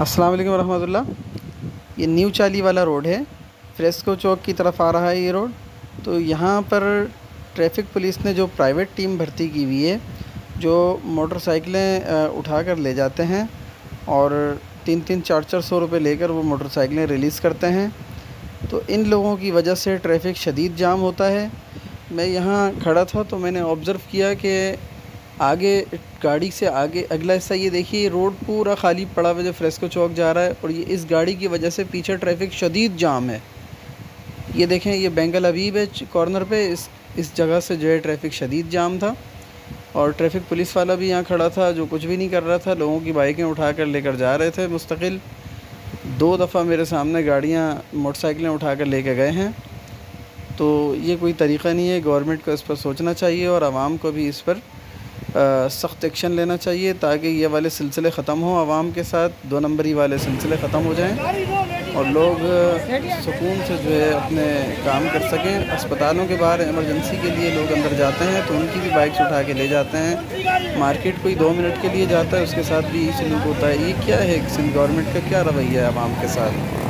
अस्सलाम वालेकुम रहमतुल्लाह। ये न्यू चाली वाला रोड है, फ्रेस्को चौक की तरफ आ रहा है ये रोड। तो यहाँ पर ट्रैफिक पुलिस ने जो प्राइवेट टीम भर्ती की हुई है, जो मोटरसाइकिलें उठा कर ले जाते हैं और 300-400 रुपये लेकर वो मोटरसाइकिलें रिलीज़ करते हैं। तो इन लोगों की वजह से ट्रैफिक शदीद जाम होता है। मैं यहाँ खड़ा था तो मैंने ऑब्ज़र्व किया कि आगे गाड़ी से आगे अगला हिस्सा, ये देखिए रोड पूरा खाली पड़ा हुआ जो फ्रेस्को चौक जा रहा है, और ये इस गाड़ी की वजह से पीछे ट्रैफिक शदीद जाम है। ये देखें, ये बेंगल हबीब है कॉर्नर पे, इस जगह से जो है ट्रैफिक शदीद जाम था। और ट्रैफिक पुलिस वाला भी यहाँ खड़ा था जो कुछ भी नहीं कर रहा था, लोगों की बाइकें उठा कर लेकर जा रहे थे मुस्तकिल। 2 दफ़ा मेरे सामने गाड़ियाँ मोटरसाइकिलें उठा कर ले कर गए हैं। तो ये कोई तरीक़ा नहीं है, गवर्नमेंट को इस पर सोचना चाहिए और आवाम को भी इस पर सख्त एक्शन लेना चाहिए ताकि ये वाले सिलसिले ख़त्म हो। आवाम के साथ 2 नंबरी वाले सिलसिले ख़त्म हो जाएं और लोग सुकून से जो है अपने काम कर सकें। अस्पतालों के बाहर इमरजेंसी के लिए लोग अंदर जाते हैं तो उनकी भी बाइक्स उठा के ले जाते हैं। मार्केट कोई 2 मिनट के लिए जाता है, उसके साथ भी सलूक होता है। ये क्या है, सिंध गवर्नमेंट का क्या रवैया है आवाम के साथ।